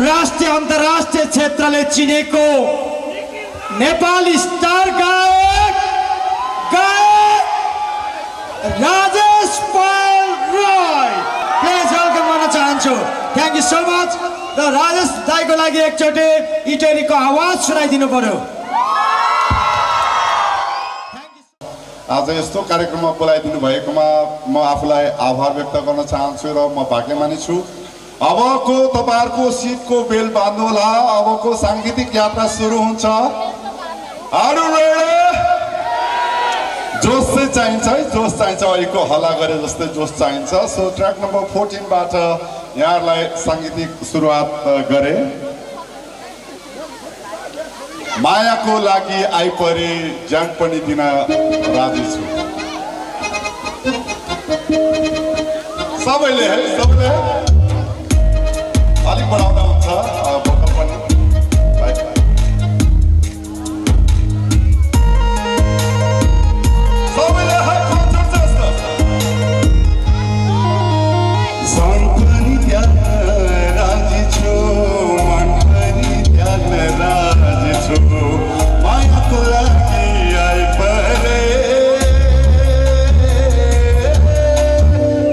राष्ट्रीय अंतरराष्ट्रीय क्षेत्र ले चीने को नेपाली स्टार गायक राजेश पाल रॉय प्लीज वेलकम गर्न चाहन्छु. Thank you so much. र राजेश दाइको लागि एकचोटी इटलीको आवाज सुनाइदिनु पर्यो. आज यस्तो कार्यक्रममा बोलाइदिनु भएकोमा म आफूलाई आभार व्यक्त गर्न चाहन्छु र म भाग्यमानी छु. अब को तपाईहरुको सीटको बेल बाध्नु होला. अब को सांगीतिक यात्रा सुरु हुन्छ. जोश चाहिन्छ. अहिलेको हल्ला गरे जस्तै जोश चाहिन्छ. सो ट्र्याक नम्बर 14 बाट यहाँहरुलाई सांगीतिक सुरुवात गरे. मायाको लागि आइपरे ज्यान पनि दिन राजी छु. सबैले अलिक बढाउँदा हुन्छ भोकल पनि. सबैले हाई पाउँछ जस्तो सन पनि ध्यान राजी छु. मन पनि ध्यान राजी छु. मायाको लागि आइपरे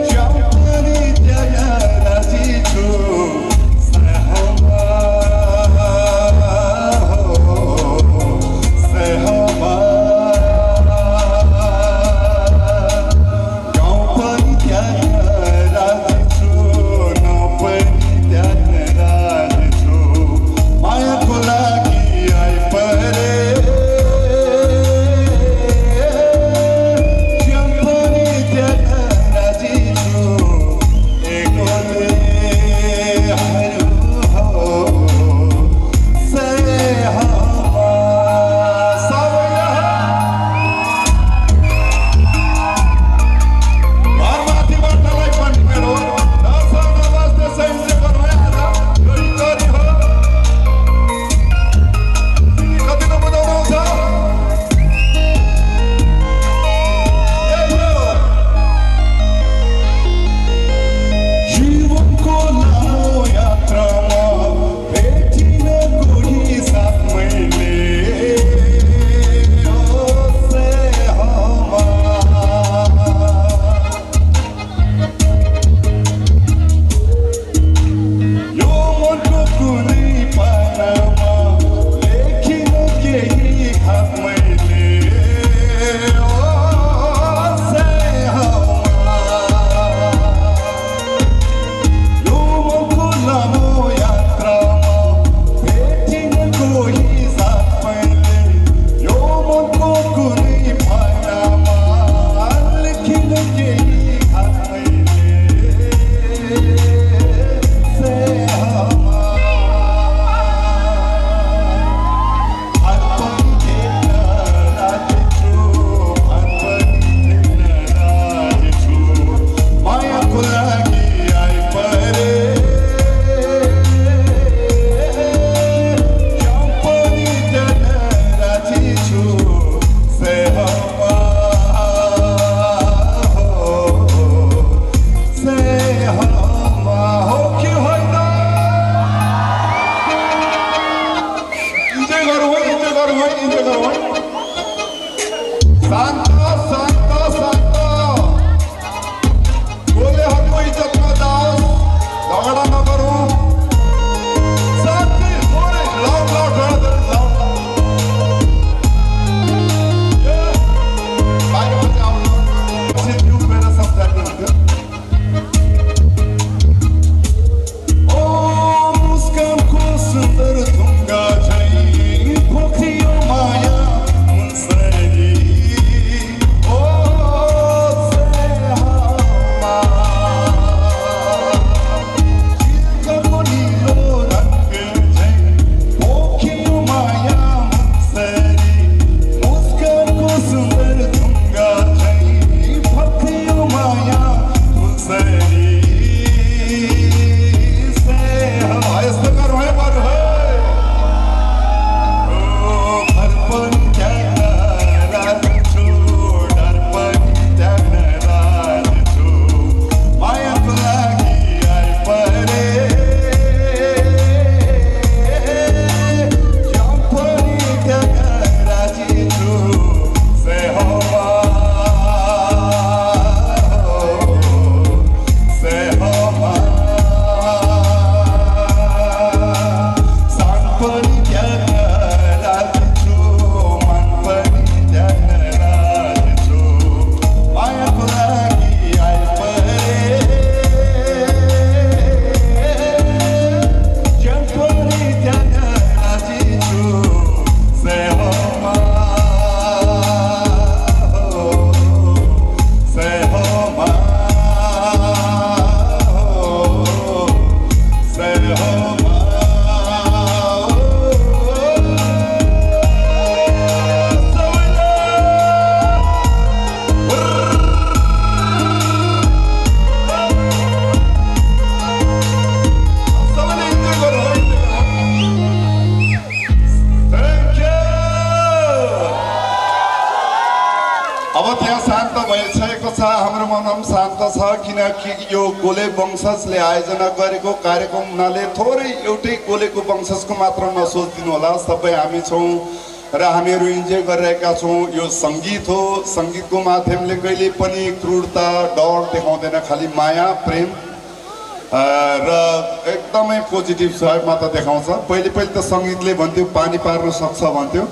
ज्यान पनि ध्यान राजी छु. हम सांता साकिना की यो गोले बंसस ले आयोजना गरेको कार्यक्रम हुनाले थोरै एउटै गोलेको बंससको मात्र नसोच्दिनु होला सबै हामी छौं र हामीहरु इन्जय गरिरहेका छौं यो संगीत हो संगीतको माध्यमले कहिले पनि क्रूरता डर देखाउँदैन खाली माया प्रेम र एकदमै पोजिटिभ साइड मात्र देखाउँछ पहिले पहिले त संगीतले भन्थ्यो पानी पार्न सक्छ भन्थ्यो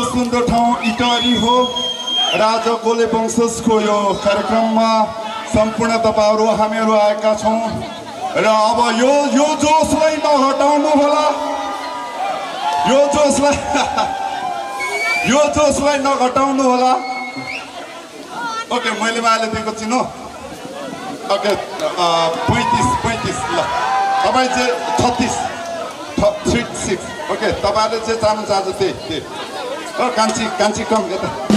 Ato Sundo Town Itari Ho Raja Kole Bangsos Koyo Karakramma Sampuna Taparo Hamero Aika Chon Rava Yo Joslai Maha Town Novala Yo Joslai Maha Town Novala Okay, Mweli Maale Tengo Chino Okay, 35 La Amai Je 36 Okay, Tabale Je Chano Chajo Te Kanchi Kanchi Kong